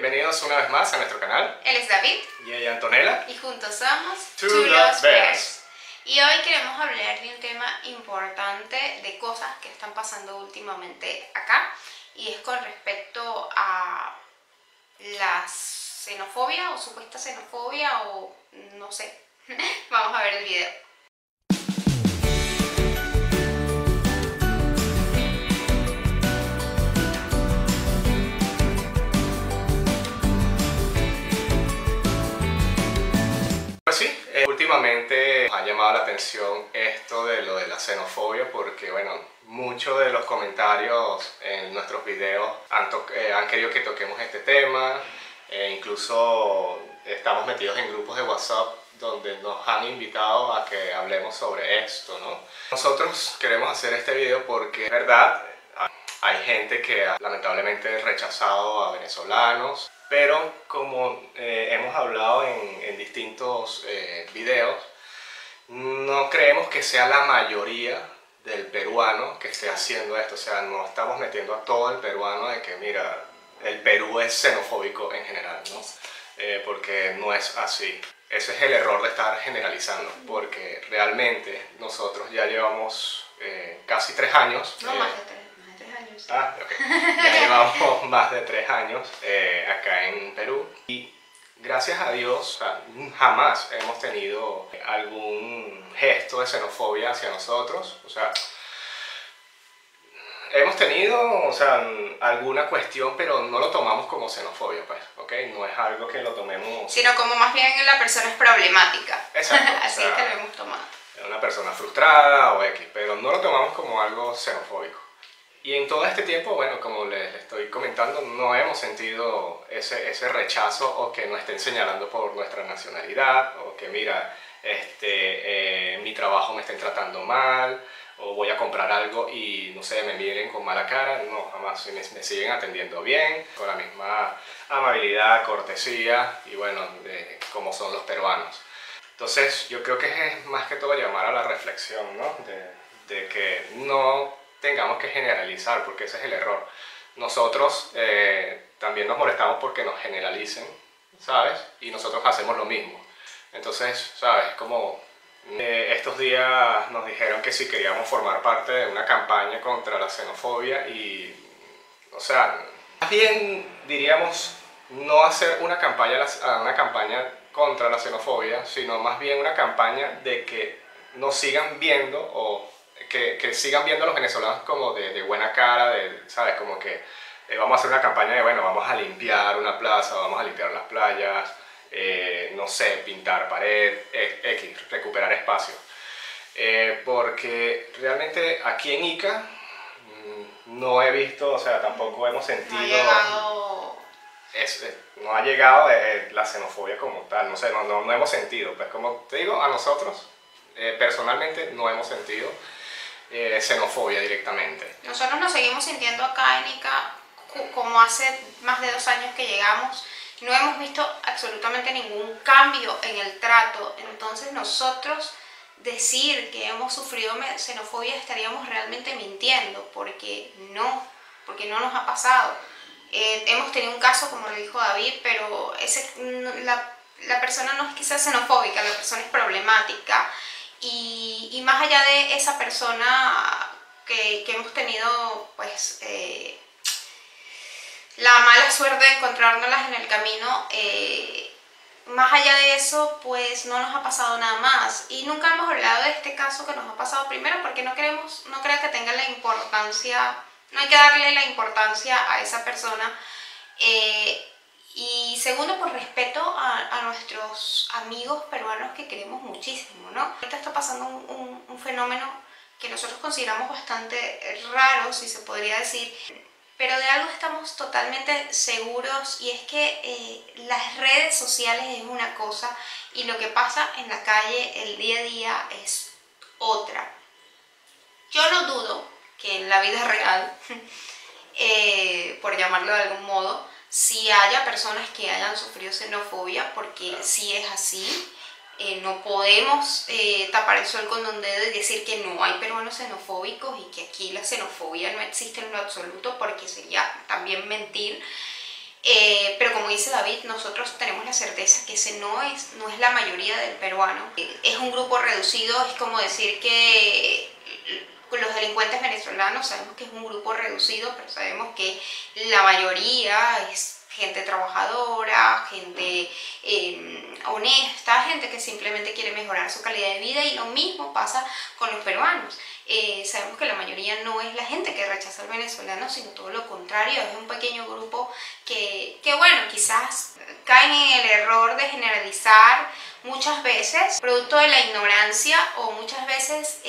Bienvenidos una vez más a nuestro canal. Él es David. Y ella Antonella. Y juntos somos 2Love Bears. Y hoy queremos hablar de un tema importante, de cosas que están pasando últimamente acá. Y es con respecto a la xenofobia o supuesta xenofobia o no sé. Vamos a ver el video. Últimamente nos ha llamado la atención esto de lo de la xenofobia porque, bueno, muchos de los comentarios en nuestros videos han querido que toquemos este tema. Incluso estamos metidos en grupos de WhatsApp donde nos han invitado a que hablemos sobre esto, ¿no? Nosotros queremos hacer este video porque, en verdad, hay gente que ha lamentablemente rechazado a venezolanos. Pero como hemos hablado en distintos videos, no creemos que sea la mayoría del peruano que esté haciendo esto. O sea, no estamos metiendo a todo el peruano de que, mira, el Perú es xenofóbico en general, ¿no? Porque no es así. Ese es el error de estar generalizando, porque realmente nosotros ya llevamos casi 3 años. No, más de 3. Ah, okay. Ya llevamos más de 3 años acá en Perú y gracias a Dios, o sea, jamás hemos tenido algún gesto de xenofobia hacia nosotros. O sea, hemos tenido, o sea, alguna cuestión, pero no lo tomamos como xenofobia, pues, ¿ok? No es algo que lo tomemos... Sino como más bien la persona es problemática. Exacto. Así es que lo hemos tomado. Una persona frustrada o X, pero no lo tomamos como algo xenofóbico. Y en todo este tiempo, bueno, como les estoy comentando, no hemos sentido ese rechazo o que nos estén señalando por nuestra nacionalidad o que, mira, mi trabajo me estén tratando mal o voy a comprar algo y, no sé, me miren con mala cara. No, jamás. Me siguen atendiendo bien, con la misma amabilidad, cortesía y, bueno, como son los peruanos. Entonces, yo creo que es más que todo llamar a la reflexión, ¿no? De que no... tengamos que generalizar, porque ese es el error. Nosotros también nos molestamos porque nos generalicen, ¿sabes? Y nosotros hacemos lo mismo. Entonces, ¿sabes? Como estos días nos dijeron que si queríamos formar parte de una campaña contra la xenofobia y, o sea, más bien diríamos no hacer una campaña contra la xenofobia, sino más bien una campaña de que nos sigan viendo o... Que sigan viendo a los venezolanos como de buena cara, ¿sabes? Como que vamos a hacer una campaña de, bueno, vamos a limpiar una plaza, vamos a limpiar las playas, no sé, pintar pared, X, recuperar espacio. Porque realmente aquí en Ica no he visto, o sea, tampoco hemos sentido... No ha llegado... no ha llegado la xenofobia como tal, no sé, no hemos sentido. Pues como te digo, a nosotros personalmente no hemos sentido... xenofobia directamente. Nosotros nos seguimos sintiendo acá en Ica como hace más de 2 años que llegamos. No hemos visto absolutamente ningún cambio en el trato. Entonces nosotros decir que hemos sufrido xenofobia estaríamos realmente mintiendo, porque no nos ha pasado. Hemos tenido un caso, como lo dijo David, pero la persona no es que sea xenofóbica, la persona es problemática. Y más allá de esa persona que hemos tenido, pues, la mala suerte de encontrárnoslas en el camino, más allá de eso, pues no nos ha pasado nada más. Y nunca hemos hablado de este caso que nos ha pasado primero porque no creo que tenga la importancia, no hay que darle la importancia a esa persona. Y segundo, por respeto a nuestros amigos peruanos que queremos muchísimo, ¿no? Ahorita está pasando un fenómeno que nosotros consideramos bastante raro, si se podría decir, pero de algo estamos totalmente seguros y es que las redes sociales es una cosa y lo que pasa en la calle el día a día es otra. Yo no dudo que en la vida real, por llamarlo de algún modo, si haya personas que hayan sufrido xenofobia, porque si es así, no podemos tapar el sol con un dedo y decir que no hay peruanos xenofóbicos y que aquí la xenofobia no existe en lo absoluto, porque sería también mentir. Pero como dice David, nosotros tenemos la certeza que ese no es la mayoría del peruano. Es un grupo reducido, es como decir que los delincuentes venezolanos sabemos que es un grupo reducido, pero sabemos que la mayoría es gente trabajadora, gente honesta, gente que simplemente quiere mejorar su calidad de vida, y lo mismo pasa con los peruanos. Sabemos que la mayoría no es la gente que rechaza al venezolano, sino todo lo contrario, es un pequeño grupo que bueno, quizás caen en el error de generalizar muchas veces, producto de la ignorancia o muchas veces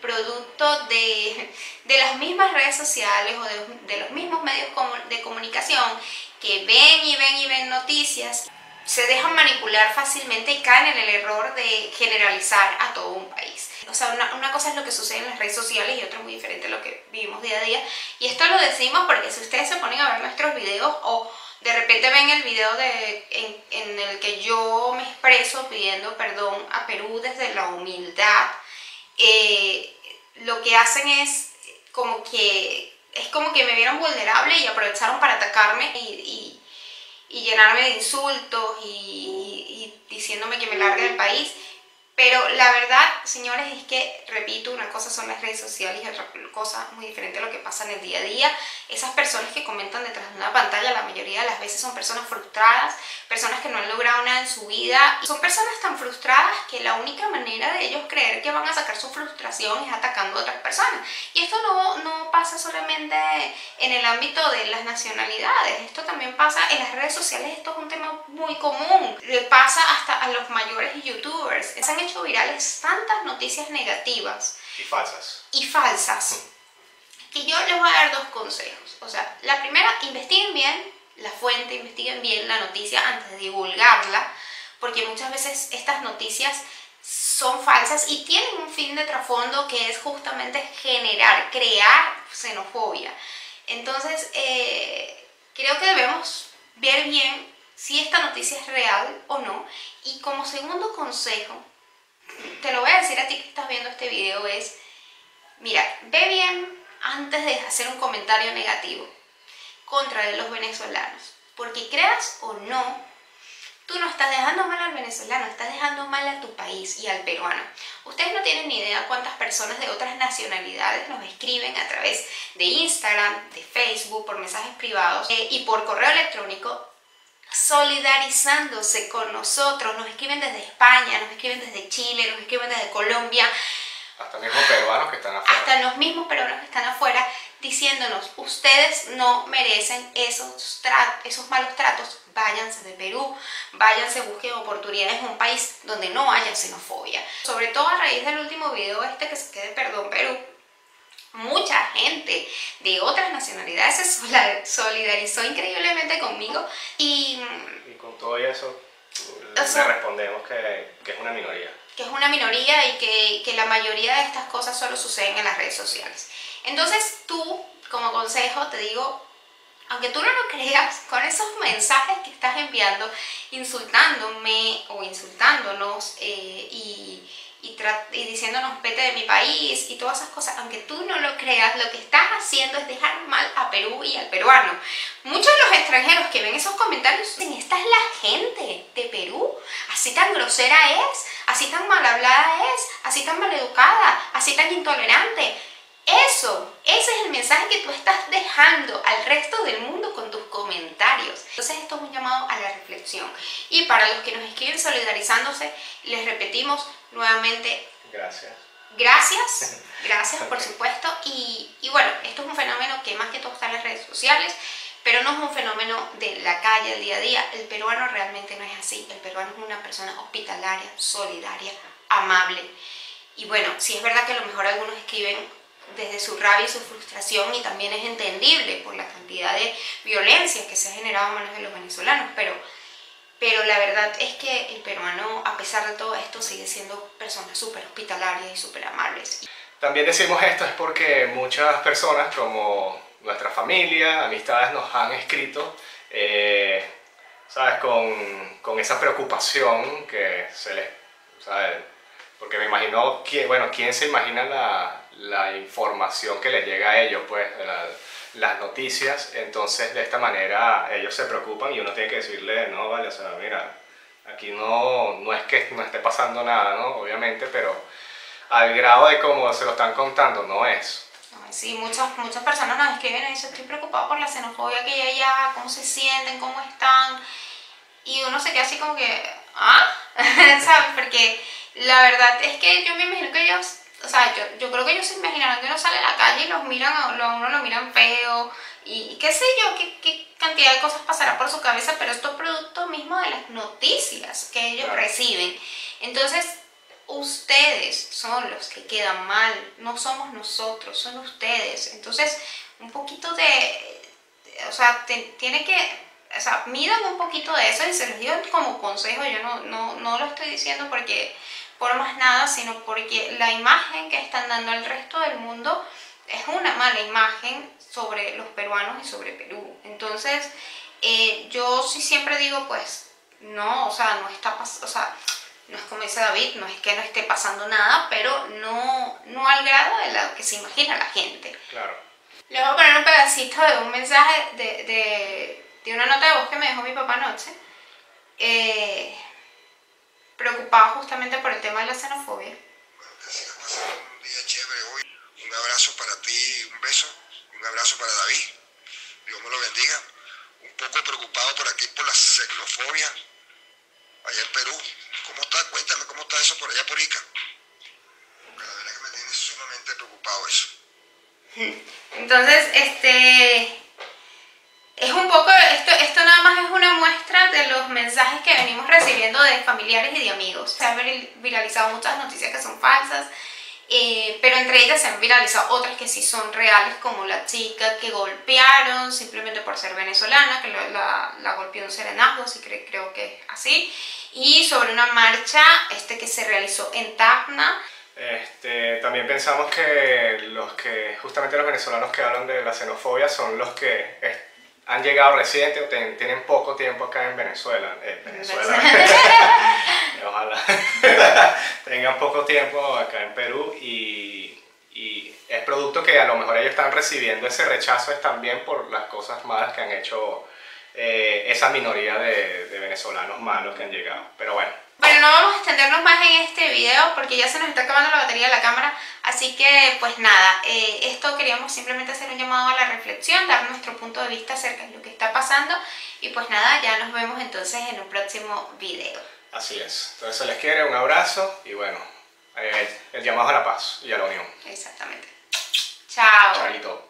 producto de las mismas redes sociales o de los mismos medios de comunicación, que ven noticias, se dejan manipular fácilmente y caen en el error de generalizar a todo un país. O sea, una cosa es lo que sucede en las redes sociales y otra muy diferente a lo que vivimos día a día. Y esto lo decimos porque si ustedes se ponen a ver nuestros videos o de repente ven el video en el que yo me expreso pidiendo perdón a Perú desde la humildad, lo que hacen es como que me vieron vulnerable y aprovecharon para atacarme y llenarme de insultos y diciéndome que me largue del país. Pero la verdad, señores, es que, repito, una cosa son las redes sociales y otra cosa muy diferente a lo que pasa en el día a día. Esas personas que comentan detrás de una pantalla, la mayoría de las veces son personas frustradas, personas que no han logrado nada en su vida. Son personas tan frustradas que la única manera de ellos creer que van a sacar su frustración es atacando a otras personas. Y esto no pasa solamente en el ámbito de las nacionalidades, esto también pasa en las redes sociales, esto es un tema muy común. Le pasa hasta a los mayores youtubers. Se han hecho virales tantas noticias negativas y falsas que yo les voy a dar dos consejos. O sea, la primera, investiguen bien la fuente, investiguen bien la noticia antes de divulgarla, porque muchas veces estas noticias son falsas y tienen un fin de trasfondo que es justamente crear xenofobia. Entonces, creo que debemos ver bien si esta noticia es real o no. Y como segundo consejo, te lo voy a decir a ti que estás viendo este video, es, mira, ve bien antes de hacer un comentario negativo contra los venezolanos, porque creas o no, tú no estás dejando mal al venezolano, estás dejando mal a tu país y al peruano. Ustedes no tienen ni idea cuántas personas de otras nacionalidades nos escriben a través de Instagram, de Facebook, por mensajes privados y por correo electrónico, solidarizándose con nosotros. Nos escriben desde España, nos escriben desde Chile, nos escriben desde Colombia, hasta los mismos peruanos que están afuera. Diciéndonos, ustedes no merecen esos malos tratos, váyanse de Perú, váyanse, busquen oportunidades en un país donde no haya xenofobia. Sobre todo a raíz del último video que se quede perdón Perú, mucha gente de otras nacionalidades se solidarizó increíblemente conmigo y con todo eso le respondemos que es una minoría. Y que la mayoría de estas cosas solo suceden en las redes sociales. Entonces tú, como consejo, te digo, aunque tú no lo creas, con esos mensajes que estás enviando, insultándome o insultándonos y diciéndonos vete de mi país y todas esas cosas, aunque tú no lo creas, lo que estás haciendo es dejar mal a Perú y al peruano. Muchos de los extranjeros que ven esos comentarios dicen, esta es la gente de Perú, así tan grosera es, así tan mal hablada es, así tan mal educada, así tan intolerante. Ese es el mensaje que tú estás dejando al resto del mundo con tus comentarios. Entonces esto es un llamado a la reflexión. Y para los que nos escriben solidarizándose, les repetimos nuevamente, gracias por supuesto. Y bueno, esto es un fenómeno que más que todo está en las redes sociales, pero no es un fenómeno de la calle, el día a día. El peruano realmente no es así. El peruano es una persona hospitalaria, solidaria, amable. Y bueno, sí es verdad que a lo mejor algunos escriben desde su rabia y su frustración, y también es entendible por la cantidad de violencia que se ha generado a manos de los venezolanos, pero la verdad es que el peruano, a pesar de todo esto, sigue siendo personas súper hospitalarias y súper amables. También decimos esto es porque muchas personas, como nuestra familia, amistades, nos han escrito ¿sabes? Con esa preocupación que se les... ¿sabes? Porque me imagino, bueno, ¿quién se imagina la información que les llega a ellos, pues, las noticias, entonces de esta manera ellos se preocupan y uno tiene que decirle, no, vale, o sea, mira, aquí no es que no esté pasando nada, ¿no? Obviamente, pero al grado de como se lo están contando, no es. Sí, muchas personas nos escriben y dicen, estoy preocupada por la xenofobia que hay allá, cómo se sienten, cómo están, y uno se queda así como que, ¿ah? ¿Sabes? Porque la verdad es que yo me imagino que ellos, o sea, yo creo que ellos se imaginarán que uno sale a la calle y los miran, a uno lo miran feo, y qué sé yo, qué cantidad de cosas pasará por su cabeza, pero esto es producto mismo de las noticias que ellos reciben. Entonces, ustedes son los que quedan mal, no somos nosotros, son ustedes. Entonces, un poquito de, o sea, tiene que, o sea, midan un poquito de eso y se los digo como consejo. Yo no lo estoy diciendo porque por más nada, sino porque la imagen que están dando al resto del mundo es una mala imagen sobre los peruanos y sobre Perú. Entonces, yo sí siempre digo, pues, no, o sea, no está pasando, o sea, no es como dice David, no es que no esté pasando nada, pero no al grado de lo que se imagina la gente. Claro. Les voy a poner un pedacito de un mensaje de una nota de voz que me dejó mi papá anoche, preocupado justamente por el tema de la xenofobia. Bueno, que sigas pasando un día chévere hoy. Un abrazo para ti, un beso, un abrazo para David. Dios me lo bendiga. Un poco preocupado por aquí por la xenofobia allá en Perú. ¿Cómo está? Cuéntame cómo está eso por allá por Ica. Porque la verdad es que me tiene sumamente preocupado eso. Entonces, es un poco, esto nada más es una muestra de los mensajes que venimos recibiendo de familiares y de amigos. Se han viralizado muchas noticias que son falsas, pero entre ellas se han viralizado otras que sí son reales, como la chica que golpearon simplemente por ser venezolana, que la golpeó un serenazgo, sí, creo que es así, y sobre una marcha que se realizó en Tacna. También pensamos que justamente los venezolanos que hablan de la xenofobia son los que han llegado reciente o tienen poco tiempo acá en Venezuela. Ojalá tengan poco tiempo acá en Perú y es producto que a lo mejor ellos están recibiendo ese rechazo es también por las cosas malas que han hecho esa minoría de venezolanos malos que han llegado. Pero bueno. Bueno, no vamos a extendernos más en este video porque ya se nos está acabando la batería de la cámara, así que pues nada, esto queríamos simplemente hacer un llamado a la reflexión, dar nuestro punto de vista acerca de lo que está pasando y pues nada, ya nos vemos entonces en un próximo video. Así es, entonces se les quiere, un abrazo y bueno, el llamado a la paz y a la unión. Exactamente. Chao. Chaito.